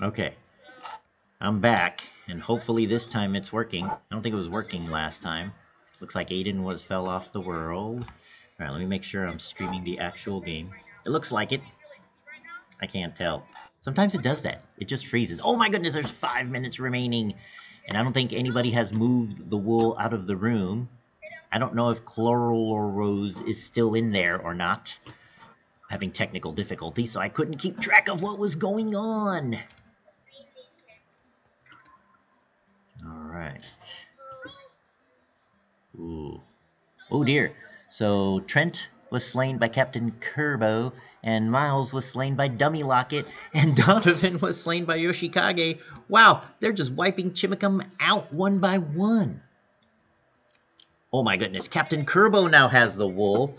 Okay, I'm back, and hopefully this time it's working. I don't think it was working last time. Looks like Aiden fell off the world. Alright, let me make sure I'm streaming the actual game. It looks like it. I can't tell. Sometimes it does that. It just freezes. Oh my goodness, there's 5 minutes remaining. And I don't think anybody has moved the wool out of the room. I don't know if Chloro Rose is still in there or not. I'm having technical difficulties, so I couldn't keep track of what was going on. Alright. Ooh. Oh dear. So Trent was slain by Captain Kerbo, and Miles was slain by Dummy Locket, and Donovan was slain by Yoshikage. Wow, they're just wiping Chimacum out one by one. Oh my goodness, Captain Kerbo now has the wool.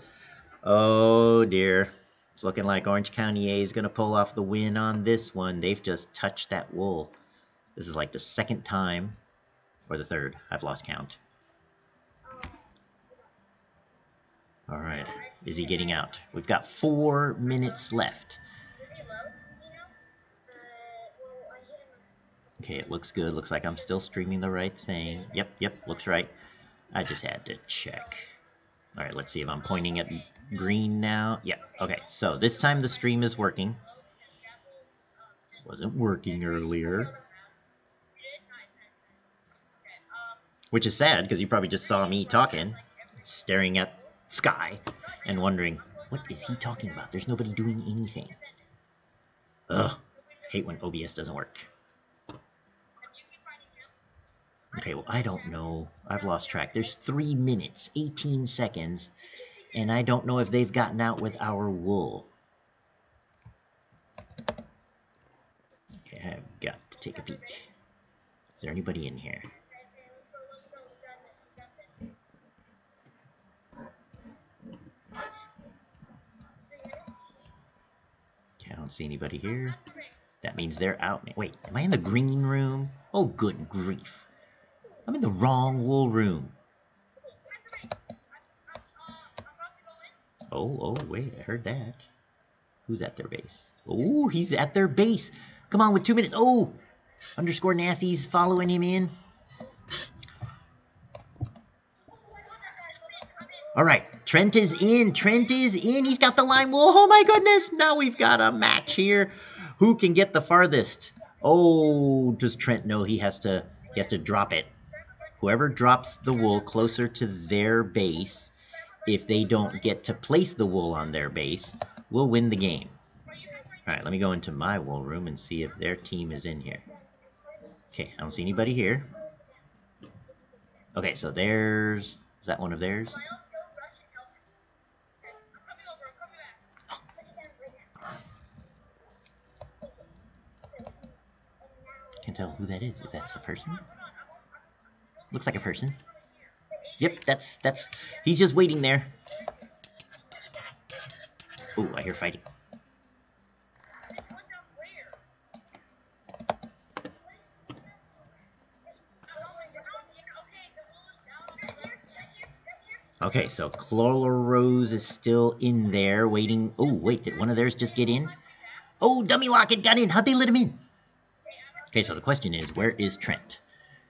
Oh dear. It's looking like Orange County A is going to pull off the win on this one. They've just touched that wool. This is like the second time, or the third. I've lost count. Alright, is he getting out? We've got 4 minutes left. Okay, it looks good. Looks like I'm still streaming the right thing. Yep, yep, looks right. I just had to check. Alright, let's see if I'm pointing at green now. Yep, okay, so this time the stream is working. Wasn't working earlier. Which is sad, because you probably just saw me talking, staring at sky and wondering, what is he talking about? There's nobody doing anything. Ugh, hate when OBS doesn't work. Okay, well, I don't know. I've lost track. There's 3 minutes, 18 seconds, and I don't know if they've gotten out with our wool. Okay, I've got to take a peek. Is there anybody in here? I don't see anybody here. That means they're out. Wait, am I in the green room? Oh, good grief. I'm in the wrong wool room. Oh, wait, I heard that. Who's at their base? Oh, he's at their base. Come on, with 2 minutes. Oh, Underscore Naffy's following him in. All right, Trent is in. Trent is in. He's got the lime wool. Oh, my goodness. Now we've got a match here. Who can get the farthest? Oh, does Trent know he has to drop it? Whoever drops the wool closer to their base, if they don't get to place the wool on their base, will win the game. All right, let me go into my wool room and see if their team is in here. Okay, I don't see anybody here. Okay, so there's... Is that one of theirs? Can't tell who that is. If that's a person, looks like a person. Yep, that's. He's just waiting there. Oh, I hear fighting. Okay, so Chloro Rose is still in there waiting. Oh, wait, did one of theirs just get in? Oh, Dummy Locket got in. How'd they let him in? Okay, so the question is, where is Trent?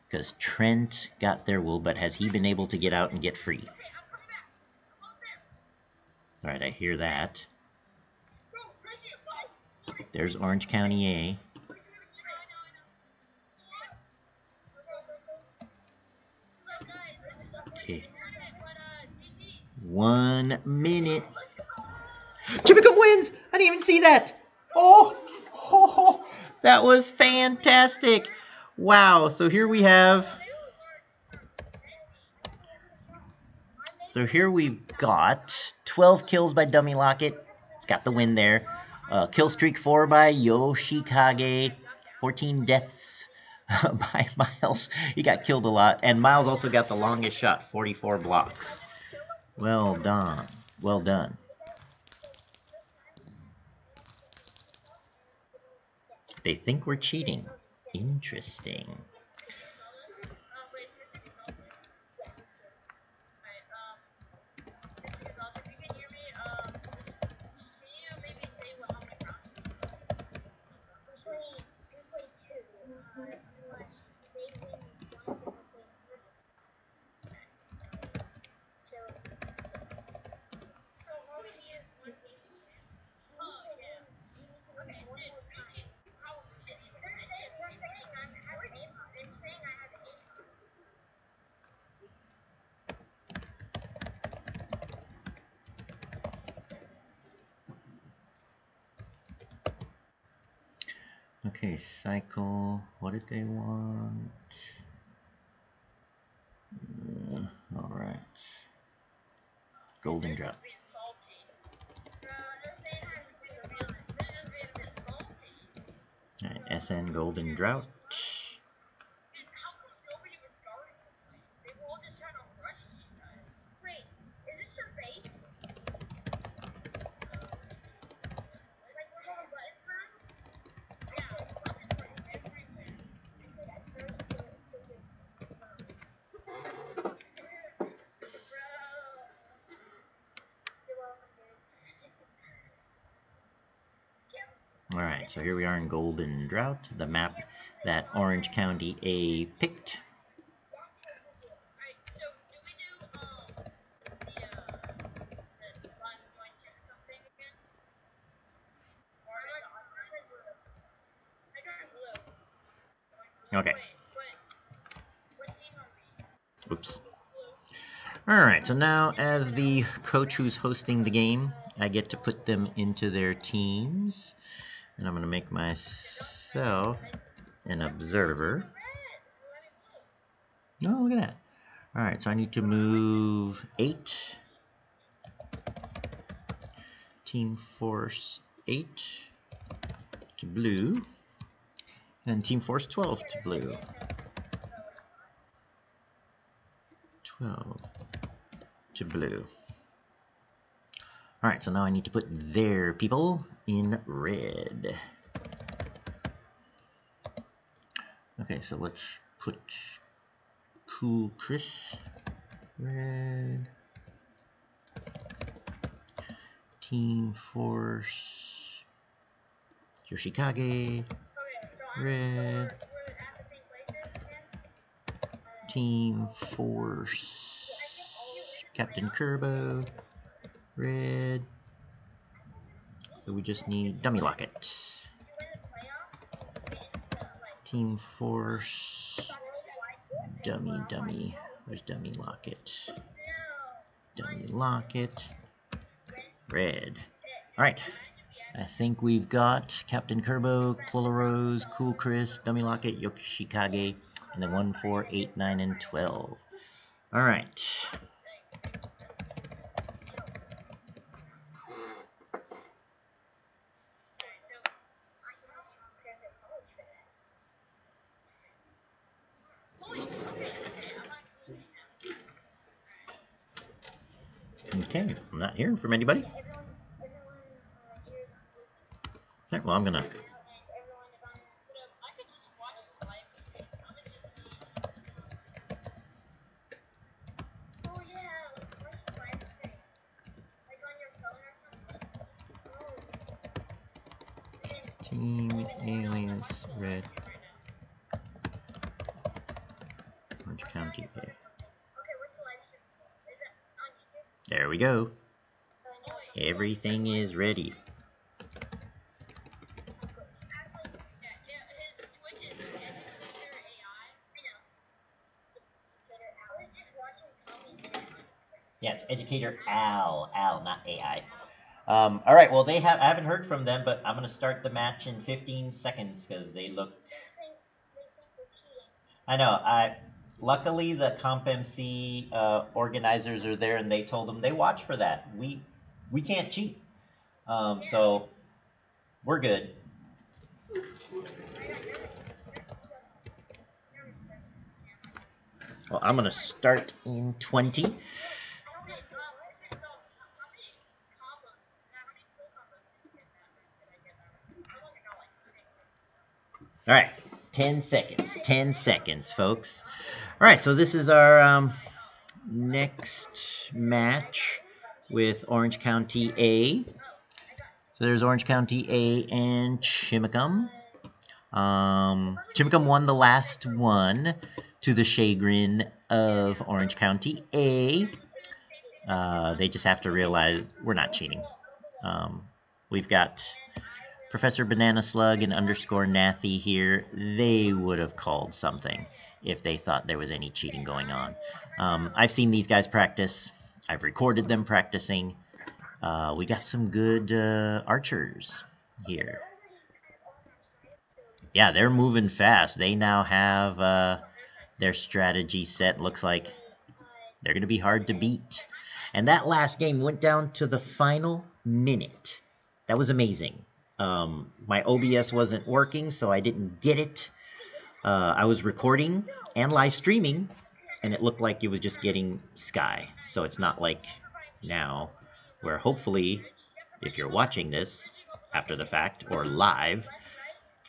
Because Trent got their wool, but has he been able to get out and get free? All right, I hear that. There's Orange County A. Okay. 1 minute. Chimacum wins! I didn't even see that! Oh! Oh! That was fantastic! Wow, so here we have... So here we've got 12 kills by Dummy Locket. It's got the win there. Kill streak 4 by Yoshikage. 14 deaths by Miles. He got killed a lot. And Miles also got the longest shot, 44 blocks. Well done. Well done. They think we're cheating. Interesting. Okay, cycle. What did they want? Alright. Golden Drought. Alright, SN Golden Drought. Alright, so here we are in Golden Drought, the map that Orange County A picked. Okay. Oops. Alright, so now as the coach who's hosting the game, I get to put them into their teams. And I'm going to make myself an observer. Oh, look at that. Alright, so I need to move 8. Team Force 8 to blue. And Team Force 12 to blue. 12 to blue. Alright, so now I need to put their people in red. Okay, so let's put Cool Chris red. Team Force Yoshikage red. Team Force Captain Kerbo red. So we just need Dummy Locket. Team Force Dummy. Where's Dummy Locket? Dummy Locket red. Alright. I think we've got Captain Kerbo, Chloro Rose, Cool Chris, Dummy Locket, Yoshikage, and then 1, 4, 8, 9, and 12. Alright. Okay, I'm not hearing from anybody. Alright, well, I'm gonna. Team Alias red. Orange County A. There we go. Everything is ready. Yeah, it's Educator Al, not AI. All right. Well, I haven't heard from them, but I'm gonna start the match in 15 seconds because they look. I know. Luckily, the CompMC organizers are there, and they told them they watch for that. We can't cheat, so we're good. Well, I'm gonna start in 20. All right. 10 seconds, folks. All right, so this is our next match with Orange County A. So there's Orange County A and Chimacum. Chimacum won the last one to the chagrin of Orange County A. They just have to realize we're not cheating. We've got Professor Banana Slug and Underscore Naffy here. They would have called something if they thought there was any cheating going on. I've seen these guys practice. I've recorded them practicing. We got some good archers here. yeah, they're moving fast. They now have their strategy set. Looks like they're going to be hard to beat. And that last game went down to the final minute. That was amazing. My OBS wasn't working, so I didn't get it. I was recording and live streaming, and it looked like it was just getting sky. So it's not like now, where hopefully, if you're watching this after the fact or live,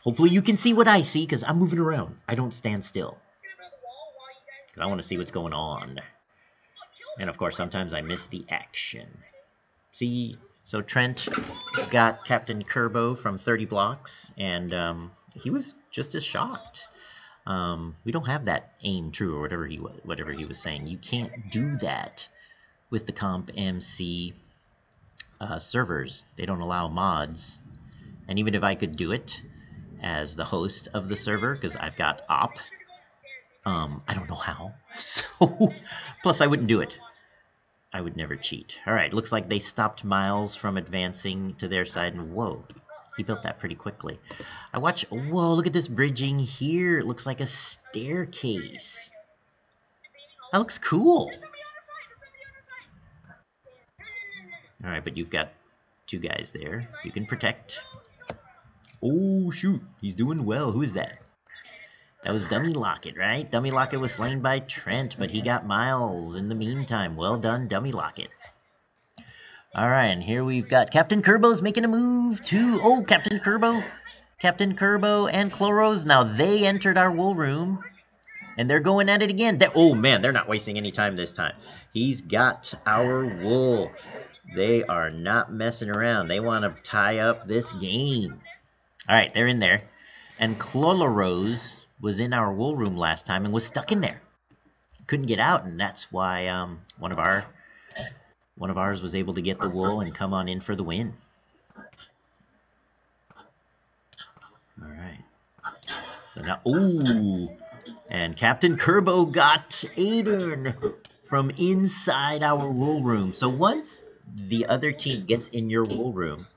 hopefully you can see what I see, because I'm moving around. I don't stand still, because I want to see what's going on. And of course, sometimes I miss the action. See, so Trent got Captain Kerbo from 30 blocks, and he was just as shocked. We don't have that aim true or whatever he was saying. You can't do that with the CompMC servers. They don't allow mods. And even if I could do it as the host of the server, because I've got op, I don't know how. So, plus I wouldn't do it. I would never cheat. All right, looks like they stopped Miles from advancing to their side, and whoa, he built that pretty quickly. I watch, whoa, look at this bridging here. It looks like a staircase. That looks cool. All right, but you've got two guys there. You can protect. Oh, shoot, he's doing well. Who is that? That was Dummy Locket, right? Dummy Locket was slain by Trent, but he got Miles in the meantime. Well done, Dummy Locket. All right, and here we've got Captain Kerbo's making a move to... Oh, Captain Kerbo. Captain Kerbo and Chloros. Now, they entered our wool room, and they're going at it again. They're, oh, man, they're not wasting any time this time. He's got our wool. They are not messing around. They want to tie up this game. All right, they're in there. And Chloro Rose was in our wool room last time and was stuck in there. Couldn't get out, and that's why one of ours was able to get the wool and come on in for the win. All right. So now, ooh, and Captain Kerbo got Aiden from inside our wool room. So once the other team gets in your wool room,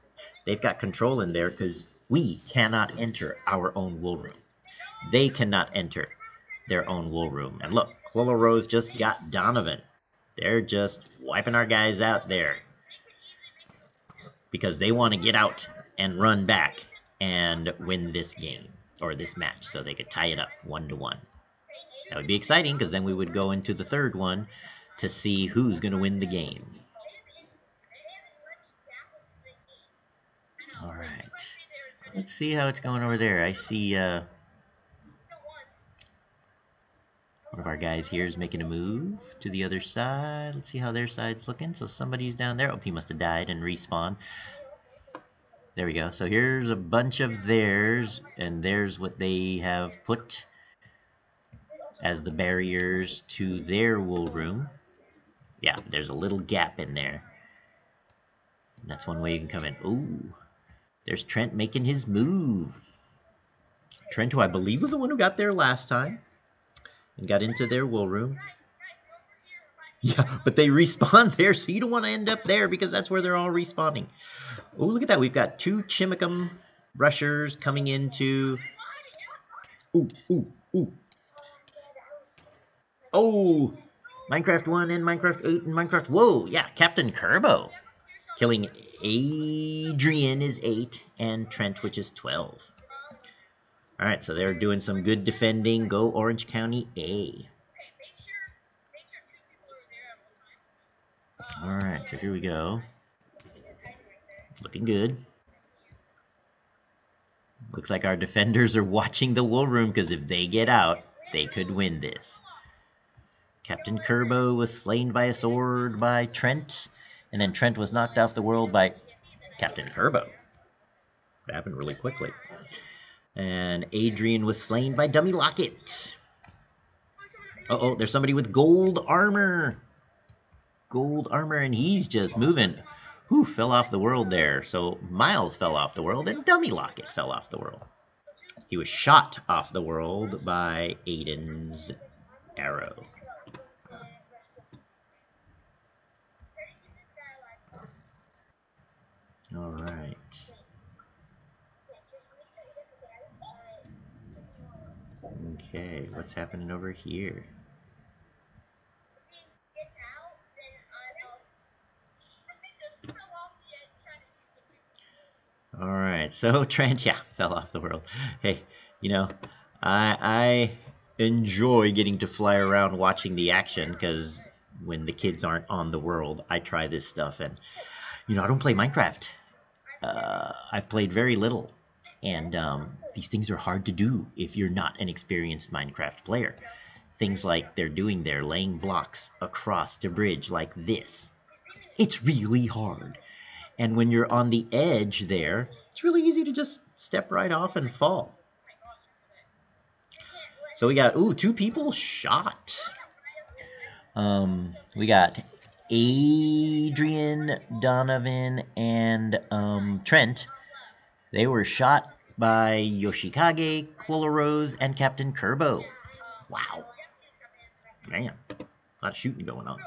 they've got control in there, because we cannot enter our own wool room. They cannot enter their own wool room. And look, Chloro Rose just got Donovan. They're just wiping our guys out there, because they want to get out and run back and win this game or this match so they could tie it up 1-1. That would be exciting, because then we would go into the third one to see who's going to win the game. All right. Let's see how it's going over there. I see... one of our guys here is making a move to the other side. Let's see how their side's looking. So somebody's down there. Oh, he must have died and respawned. There we go. So here's a bunch of theirs, and there's what they have put as the barriers to their wool room. Yeah, there's a little gap in there. And that's one way you can come in. Ooh, there's Trent making his move. Trent, who I believe was the one who got there last time and got into their wool room. Yeah, but they respawn there, so you don't want to end up there, because that's where they're all respawning. Oh, look at that. We've got two Chimacum rushers coming into... Ooh, ooh, ooh. Oh, Minecraft 1 and Minecraft 8 and Minecraft... Whoa, yeah, Captain Kerbo killing Adrian is 8 and Trent, which is 12. All right, so they're doing some good defending. Go Orange County A. All right, so here we go. Looking good. Looks like our defenders are watching the wool room, because if they get out, they could win this. Captain Kerbo was slain by a sword by Trent, and then Trent was knocked off the world by Captain Kerbo. It happened really quickly. And Adrian was slain by Dummy Locket. Uh-oh, there's somebody with gold armor. Gold armor, and he's just moving. Who fell off the world there? So Miles fell off the world, and Dummy Locket fell off the world. He was shot off the world by Aiden's arrow. All right. Okay, what's happening over here? Alright, so Trent, yeah, fell off the world. Hey, you know, I enjoy getting to fly around watching the action, because when the kids aren't on the world, I try this stuff, and, you know, I don't play Minecraft. I've played very little, and these things are hard to do if you're not an experienced Minecraft player. Things like they're doing there, laying blocks across the bridge like this. It's really hard. And when you're on the edge there, it's really easy to just step right off and fall. So we got, ooh, 2 people shot. We got Adrian, Donovan, and Trent. They were shot by Yoshikage, Chloro Rose, and Captain Kerbo. Wow. Man, a lot of shooting going on.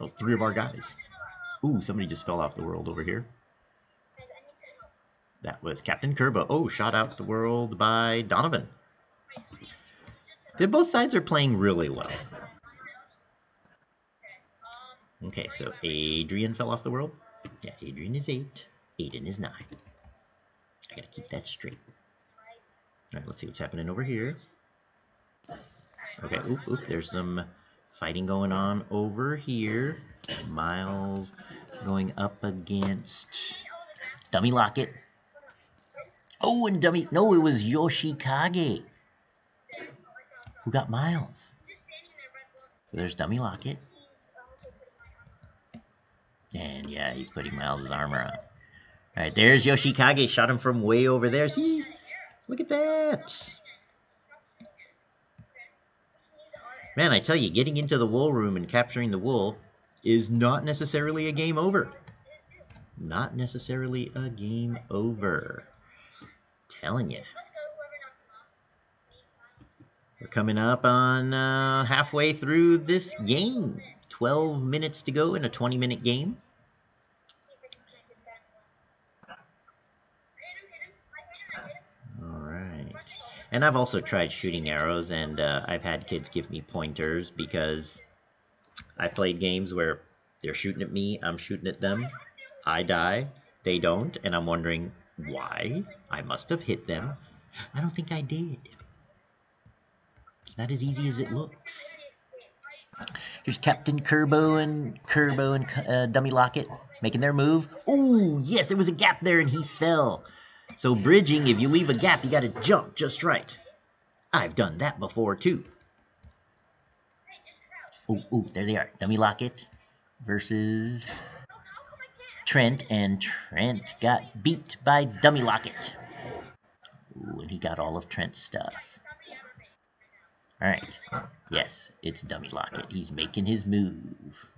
Those 3 of our guys. Ooh, somebody just fell off the world over here. That was Captain Kerbo. Oh, shot out the world by Donovan. Then both sides are playing really well. Okay, so Adrian fell off the world. Yeah, Adrian is 8. Aiden is 9. I gotta keep that straight. Alright, let's see what's happening over here. Okay, oop, oop, there's some fighting going on over here. Miles going up against Dummy Locket. Oh, and Dummy... No, it was Yoshikage who got Miles. So there's Dummy Locket. And yeah, he's putting Miles' armor on. Alright, there's Yoshikage. Shot him from way over there. See? Look at that. Man, I tell you, getting into the wool room and capturing the wool is not necessarily a game over. Not necessarily a game over. I'm telling you. We're coming up on halfway through this game. 12 minutes to go in a 20-minute game. And I've also tried shooting arrows, and I've had kids give me pointers because I've played games where they're shooting at me, I'm shooting at them, I die, they don't, and I'm wondering why. I must have hit them. I don't think I did. It's not as easy as it looks. Here's Captain Kerbo and Dummy Locket making their move. Oh, yes, there was a gap there, and he fell. So bridging, if you leave a gap, you gotta jump just right. I've done that before, too. Ooh, ooh, there they are. Dummy Locket versus Trent, and Trent got beat by Dummy Locket. Ooh, and he got all of Trent's stuff. Alright. Yes, it's Dummy Locket. He's making his move.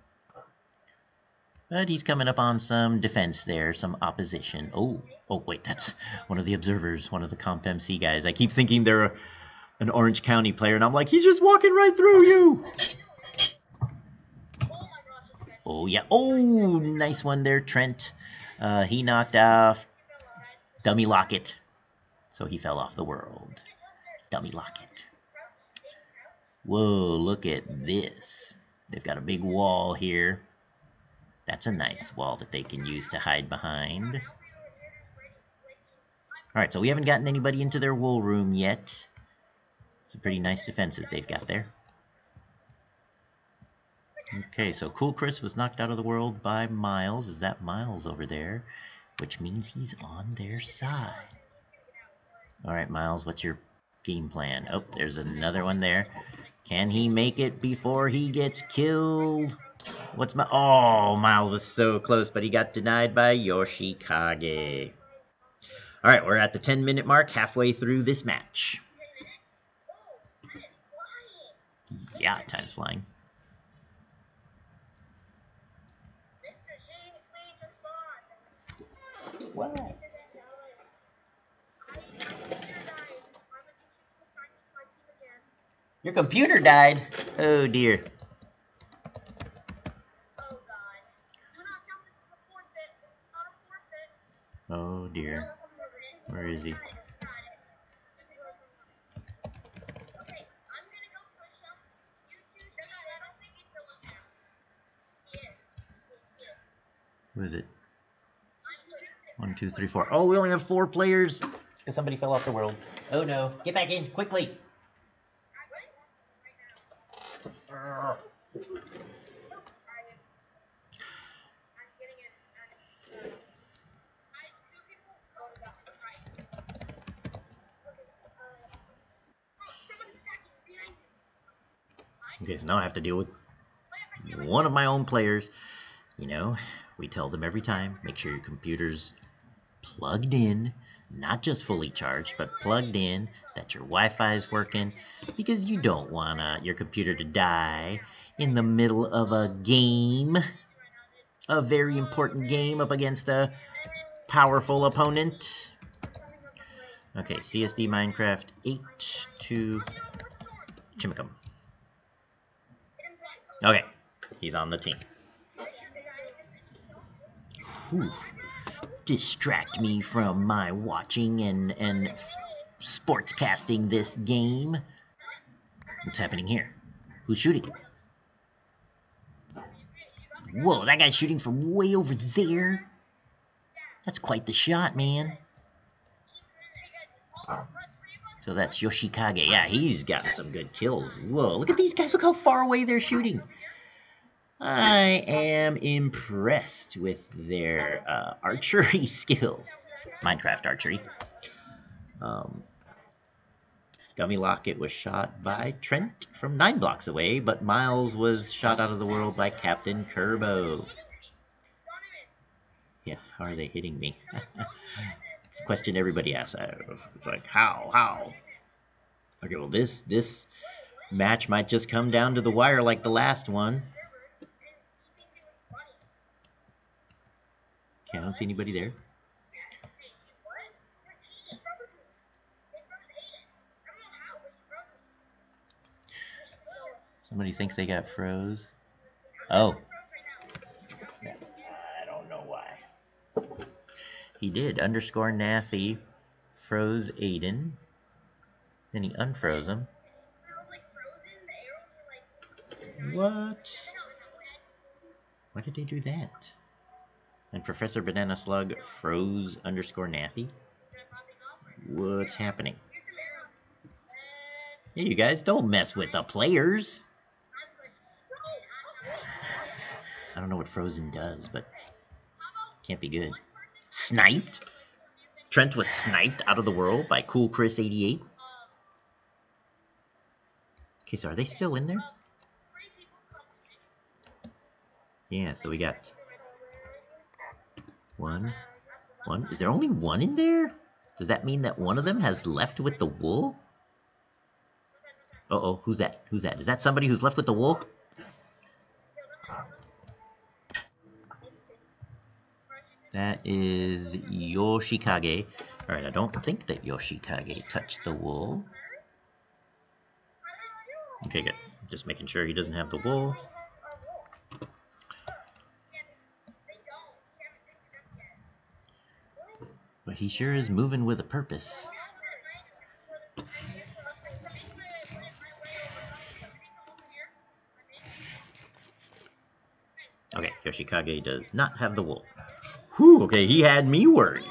But he's coming up on some defense there, some opposition. Oh, oh wait, that's one of the observers, one of the CompMC guys. I keep thinking they're an Orange County player, and I'm like, he's just walking right through you! Oh, yeah. Oh, nice one there, Trent. He knocked off Dummy Locket, so he fell off the world. Dummy Locket. Whoa, look at this. They've got a big wall here. That's a nice wall that they can use to hide behind. Alright, so we haven't gotten anybody into their wool room yet. Some pretty nice defenses they've got there. Okay, so Cool Chris was knocked out of the world by Miles. Is that Miles over there? Which means he's on their side. Alright, Miles, what's your game plan? Oh, there's another one there. Can he make it before he gets killed? What's my... Oh, Miles was so close, but he got denied by Yoshikage. Alright, we're at the 10-minute mark, halfway through this match. Yeah, time's flying. Wow. Your computer died? Oh, dear. Oh dear. Where is he? Who is it? 1, 2, 3, 4. Oh, we only have 4 players. Because somebody fell off the world. Oh no. Get back in, quickly. Okay, so now I have to deal with one of my own players. You know, we tell them every time, make sure your computer's plugged in, not just fully charged, but plugged in, that your Wi-Fi's working, because you don't want your computer to die in the middle of a game, a very important game up against a powerful opponent. Okay, CSD Minecraft 8 to Chimacum. Okay, he's on the team. Whew. Distract me from my watching and sportscasting this game. What's happening here? Who's shooting? Whoa, that guy's shooting from way over there. That's quite the shot, man. So that's Yoshikage. Yeah, he's got some good kills. Whoa, look at these guys. Look how far away they're shooting. I am impressed with their archery skills. Minecraft archery. Dummy Locket was shot by Trent from 9 blocks away, but Miles was shot out of the world by Captain Kerbo. Yeah, how are they hitting me? It's a question everybody asks. It's like, how? Okay, well, this match might just come down to the wire like the last one. Okay, I don't see anybody there. Somebody thinks they got froze. Oh. I don't know why. He did. Underscore Naffy froze Aiden. Then he unfroze him. What? Why did they do that? And Professor Banana Slug froze Underscore Naffy. What's happening? Yeah, you guys, don't mess with the players. I don't know what frozen does, but can't be good. Sniped. Trent was sniped out of the world by Cool Chris 88. Okay, so are they still in there? Yeah, so we got one. Is there only one in there? Does that mean that one of them has left with the wool? Uh-oh, who's that? Who's that? Is that somebody who's left with the wool? That is Yoshikage. Alright, I don't think that Yoshikage touched the wool. Okay, good. Just making sure he doesn't have the wool. But he sure is moving with a purpose. Okay, Yoshikage does not have the wool. Whew, okay, he had me worried.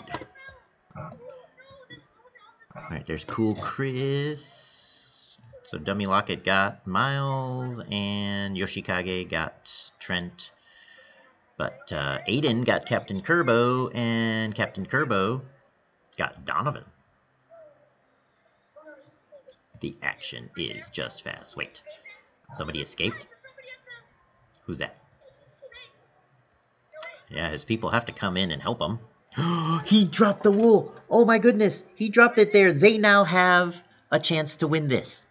Alright, there's Cool Chris. So Dummy Locket got Miles, and Yoshikage got Trent. But Aiden got Captain Kerbo, and Captain Kerbo got Donovan. The action is just fast. Wait, somebody escaped? Who's that? Yeah, his people have to come in and help him. He dropped the wool. Oh my goodness. He dropped it there. They now have a chance to win this.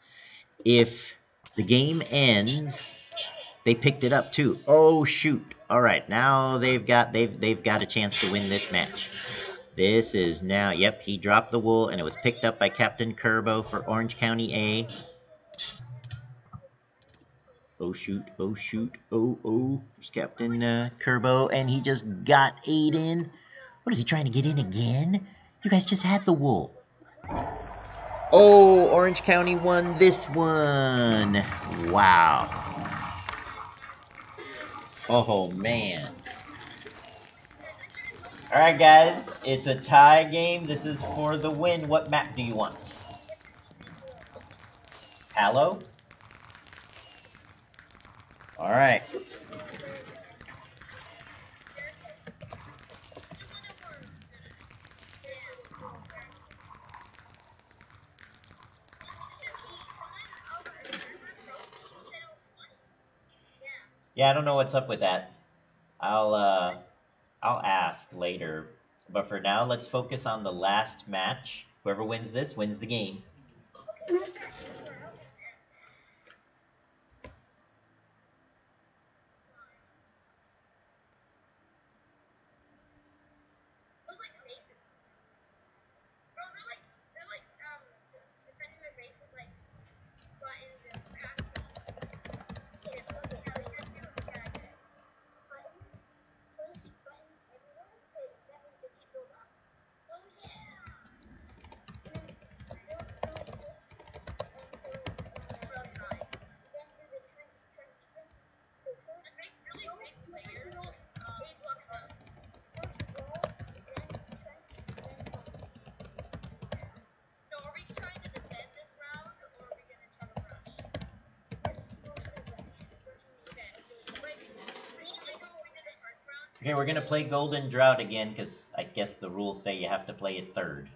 If the game ends, they picked it up too. Oh shoot. All right. Now they've got a chance to win this match. This is now, yep, he dropped the wool and it was picked up by Captain Kerbo for Orange County A. Oh shoot, oh shoot, oh, oh. There's Captain Kerbo, and he just got Aiden. What, is he trying to get in again? You guys just had the wool. Oh, Orange County won this one. Wow. Oh, man. Alright guys, it's a tie game. This is for the win. What map do you want? Hello? Alright. Yeah, I don't know what's up with that. I'll ask later. But for now, let's focus on the last match. Whoever wins this wins the game. Okay, we're gonna play Golden Drought again, because I guess the rules say you have to play it third.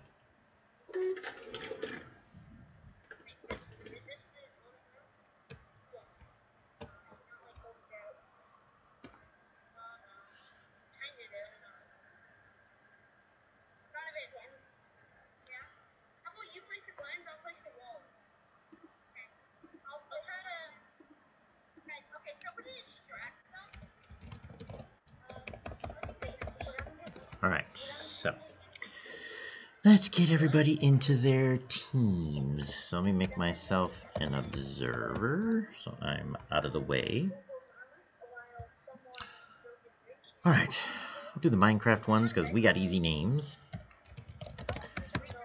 Let's get everybody into their teams. So let me make myself an observer, so I'm out of the way. Alright, I'll do the Minecraft ones because we got easy names.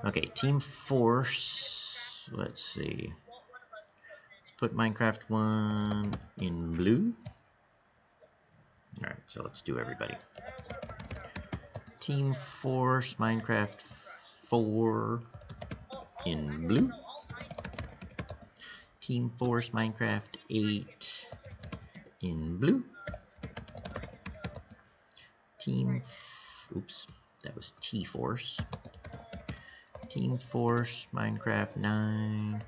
Okay, Team Force. Let's see. Let's put Minecraft one in blue. Alright, so let's do everybody. Team Force, Minecraft 4 in blue. Team Force, Minecraft 8 in blue. Oops, that was T-Force. Team Force, Minecraft 9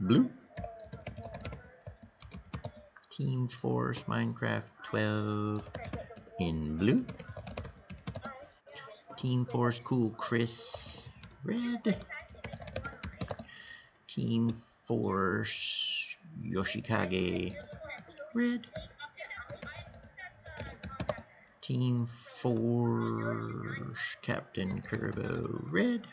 blue. Team Force, Minecraft 12 in blue. Team Force, Cool Chris red. Team Force, Yoshikage red. Team Force, Captain Kerbo red.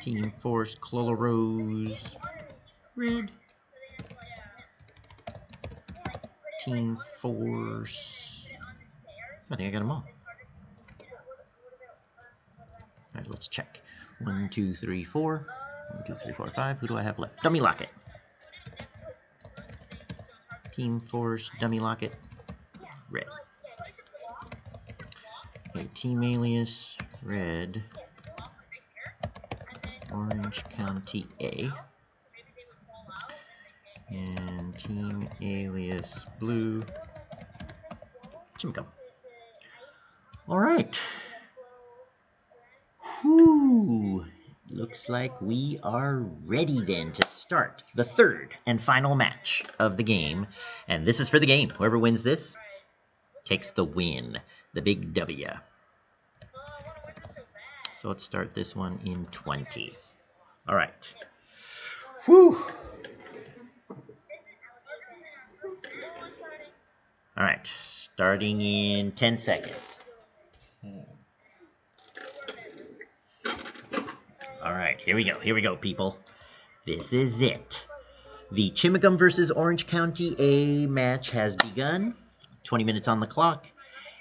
Team Force, Chloro Rose red. Team Force, I think I got them all. Let's check. 1, 2, 3, 4. 1, 2, 3, 4, 5. Who do I have left? Dummy Locket. Team Force, Dummy Locket, red. Okay, Team Alias, red. Orange County A. And Team Alias, blue. Chimacum. Alright. Whew, looks like we are ready then to start the third and final match of the game. And this is for the game. Whoever wins this takes the win, the big W. So let's start this one in 20. All right. Whew. All right, starting in 10 seconds. Alright, here we go, people. This is it. The Chimacum versus Orange County A match has begun. 20 minutes on the clock.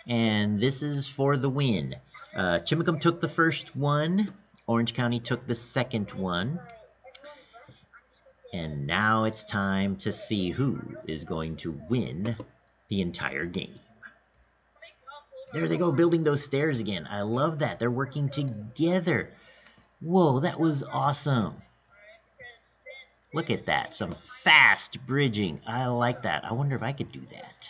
And this is for the win. Chimacum took the first one. Orange County took the second one. And now it's time to see who is going to win the entire game. There they go, building those stairs again. I love that. They're working together. Whoa, that was awesome. Look at that. Some fast bridging. I like that. I wonder if I could do that.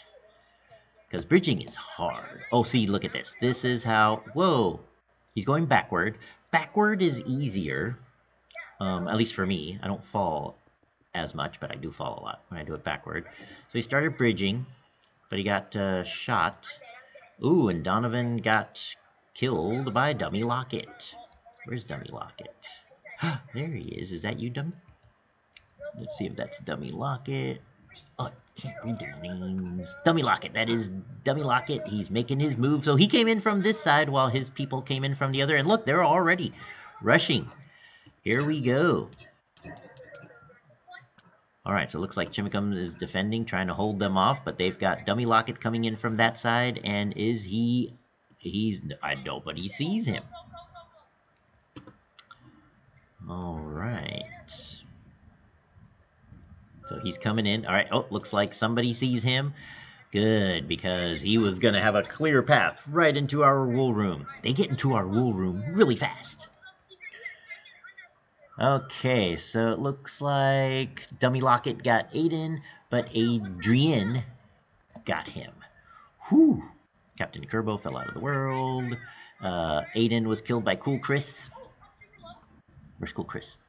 Because bridging is hard. Oh, see, look at this. This is how... Whoa. He's going backward. Backward is easier. At least for me. I don't fall as much, but I do fall a lot when I do it backward. So he started bridging, but he got shot. Ooh, and Donovan got killed by Dummy Locket. Where's Dummy Locket? There he is. Is that you, Dummy? Let's see if that's Dummy Locket. Oh, I can't read their names. Dummy Locket. That is Dummy Locket. He's making his move. So he came in from this side while his people came in from the other. And look, they're already rushing. Here we go. Alright, so it looks like Chimacum is defending, trying to hold them off. But they've got Dummy Locket coming in from that side. And is he... Nobody sees him. Alright. So he's coming in. All right. Oh, looks like somebody sees him. Good, because he was going to have a clear path right into our wool room. They get into our wool room really fast. Okay, so it looks like Dummy Locket got Aiden, but Adrian got him. Whew. Captain Kerbo fell out of the world. Aiden was killed by Cool Chris. Where's Cool Chris?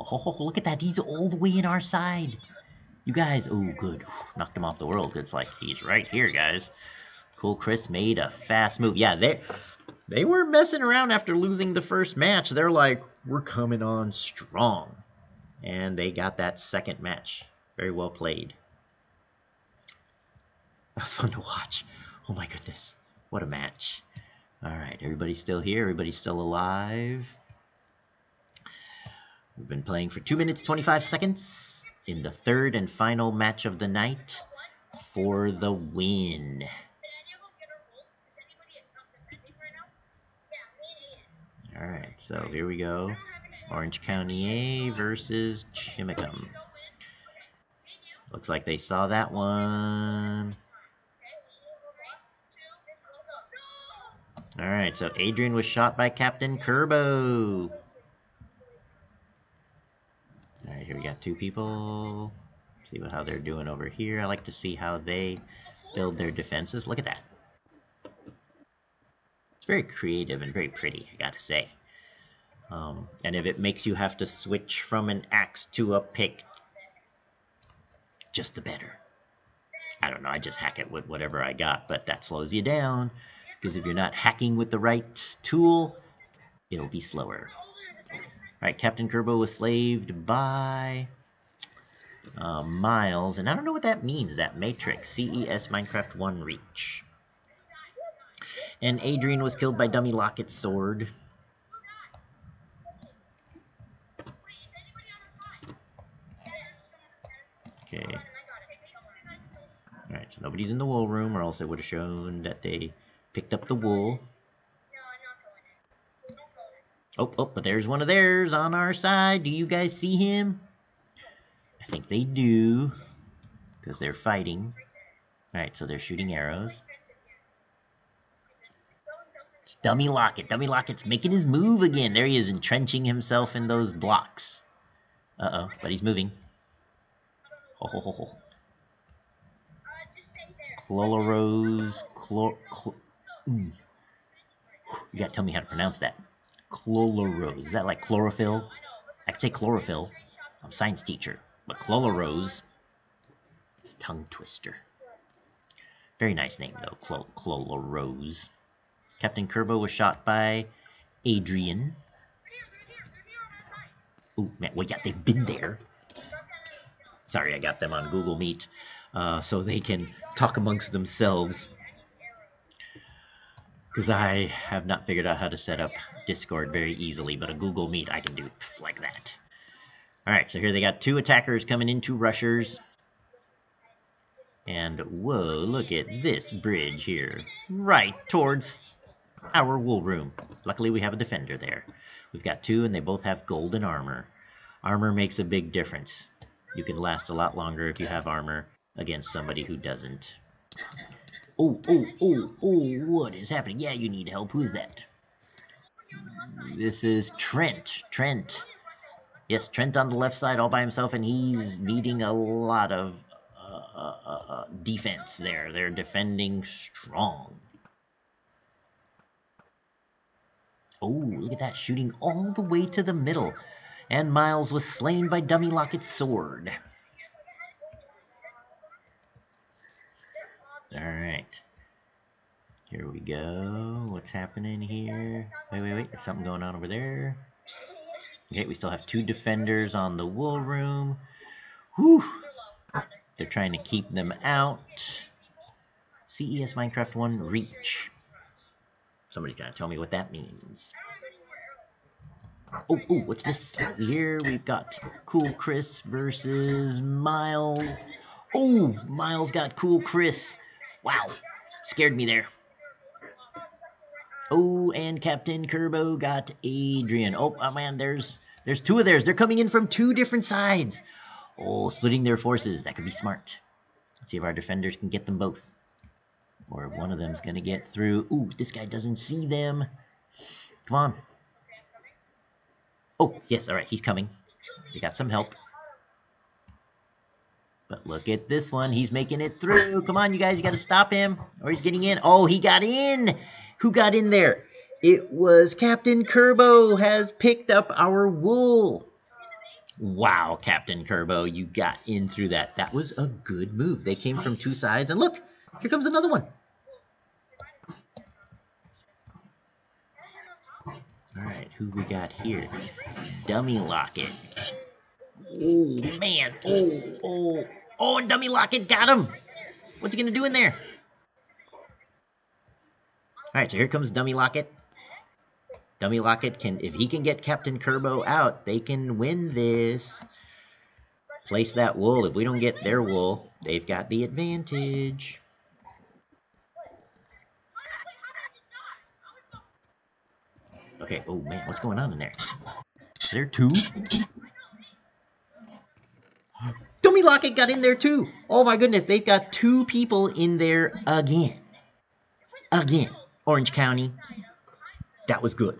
Oh, look at that. He's all the way in our side. You guys. Oh, good. Knocked him off the world. It's like, he's right here, guys. Cool Chris made a fast move. Yeah, they weren't messing around after losing the first match. They're like, we're coming on strong. And they got that second match. Very well played. That was fun to watch. Oh, my goodness. What a match. All right. Everybody's still here. Everybody's still alive. We've been playing for 2 minutes, 25 seconds in the third and final match of the night for the win. Alright, so here we go. Orange County A versus Chimacum. Looks like they saw that one. Alright, so Adrian was shot by Captain Kerbo. Alright, here we got two people. See how they're doing over here. I like to see how they build their defenses. Look at that. It's very creative and very pretty, I gotta say. And if it makes you have to switch from an axe to a pick, just the better. I don't know, I just hack it with whatever I got, but that slows you down. Because if you're not hacking with the right tool, it'll be slower. Alright, Captain Kerbo was slaved by Miles. And I don't know what that means, that matrix. CES Minecraft 1 Reach. And Adrian was killed by Dummy Locket's sword. Okay. Alright, so nobody's in the wool room, or else it would have shown that they picked up the wool. Oh, but there's one of theirs on our side. Do you guys see him? I think they do, because they're fighting. Alright, so they're shooting arrows. It's Dummy Locket. Dummy Locket's making his move again. There he is, entrenching himself in those blocks. Uh-oh, but he's moving. Oh. Chloro Rose. You gotta tell me how to pronounce that. Chloro Rose. Is that like chlorophyll? I could say chlorophyll. I'm a science teacher. But Chloro Rose is a tongue twister. Very nice name, though. Chloro Rose. Captain Kerbo was shot by Adrian. Oh, man. Well, yeah, they've been there. Sorry, I got them on Google Meet. So they can talk amongst themselves. Because I have not figured out how to set up Discord very easily, but a Google Meet I can do like that. Alright, so here they got two attackers coming in, two rushers. And whoa, look at this bridge here. Right towards our wool room. Luckily we have a defender there. We've got two and they both have golden armor. Armor makes a big difference. You can last a lot longer if you have armor against somebody who doesn't. Oh, what is happening? Yeah, you need help. Who's that? This is Trent. Trent. Yes, Trent on the left side all by himself, and he's needing a lot of defense there. They're defending strong. Oh, look at that, shooting all the way to the middle. And Miles was slain by Dummy Locket's sword. Alright. Here we go. What's happening here? Wait. There's something going on over there. Okay, we still have two defenders on the wool room. Whew! They're trying to keep them out. CES Minecraft 1 Reach. Somebody's got to tell me what that means. Oh, what's this? Here we've got Cool Chris versus Miles. Oh, Miles got Cool Chris. Wow, scared me there. Oh, and Captain Kerbo got Adrian. Oh man, there's two of theirs. They're coming in from two different sides. Oh, splitting their forces. That could be smart. Let's see if our defenders can get them both. Or if one of them's going to get through. Ooh, this guy doesn't see them. Come on. Oh, yes, all right, he's coming. They got some help. But look at this one. He's making it through. Come on, you guys. You got to stop him. Or he's getting in. Oh, he got in. Who got in there? It was Captain Kerbo has picked up our wool. Wow, Captain Kerbo, you got in through that. That was a good move. They came from two sides. And look, here comes another one. All right, who we got here? Dummy Locket. Oh, man. Oh, Dummy Locket got him. What's he going to do in there? All right, so here comes Dummy Locket. Dummy Locket can, if he can get Captain Kerbo out, they can win this. Place that wool. If we don't get their wool, they've got the advantage. Okay, oh man, what's going on in there? Is there two? Dummy Locket got in there too! Oh my goodness, they've got two people in there again. Orange County. That was good.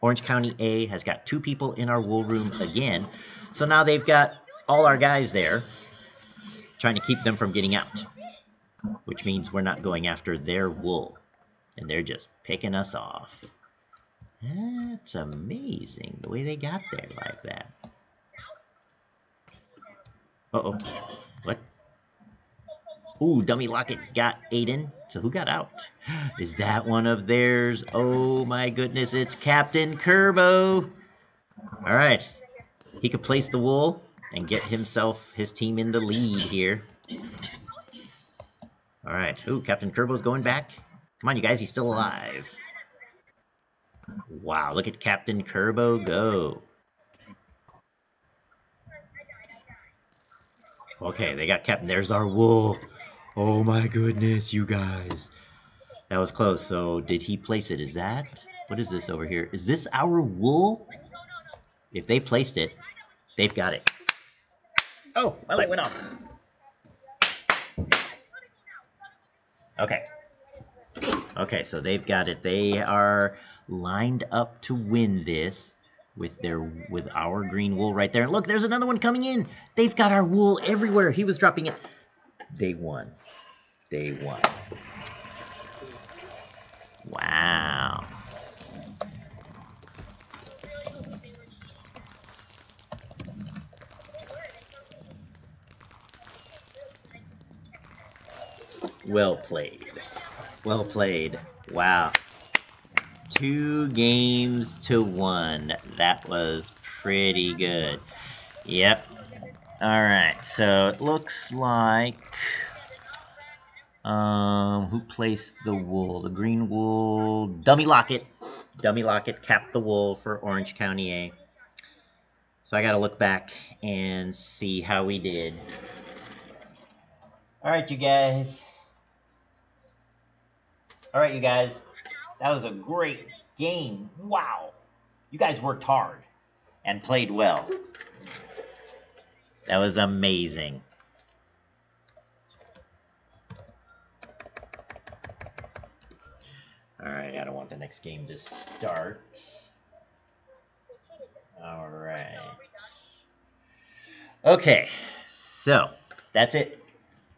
Orange County A has got two people in our wool room again. So now they've got all our guys there trying to keep them from getting out. Which means we're not going after their wool. And they're just picking us off. That's amazing, the way they got there like that. Uh-oh. What? Ooh, Dummy Locket got Aiden. So who got out? Is that one of theirs? Oh my goodness, it's Captain Kerbo. All right. He could place the wool and get himself, his team in the lead here. All right. Ooh, Captain Kerbo's going back. Come on, you guys, he's still alive. Wow, look at Captain Kerbo go. Okay, they got Captain. There's our wool. Oh my goodness, you guys. That was close. So did he place it? Is that? What is this over here? Is this our wool? If they placed it, they've got it. Oh, my light went off. Okay. Okay, so they've got it. They are lined up to win this with our green wool right there. And look, there's another one coming in. They've got our wool everywhere. He was dropping it. They won. They won. Wow. Well played. Well played. Wow. 2 games to 1. That was pretty good. Yep. Alright, so it looks like... who placed the wool? The green wool... Dummy Locket. Dummy Locket capped the wool for Orange County A. So I gotta look back and see how we did. Alright, you guys. That was a great game. Wow. You guys worked hard and played well. That was amazing. I don't want the next game to start. Alright. Okay, so that's it.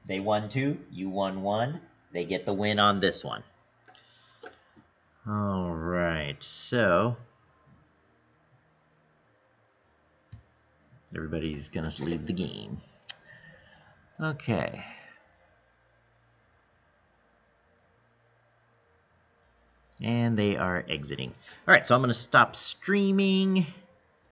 They won two, you won one. They get the win on this one. Alright, so everybody's gonna leave the game. Okay. And they are exiting. Alright, so I'm going to stop streaming.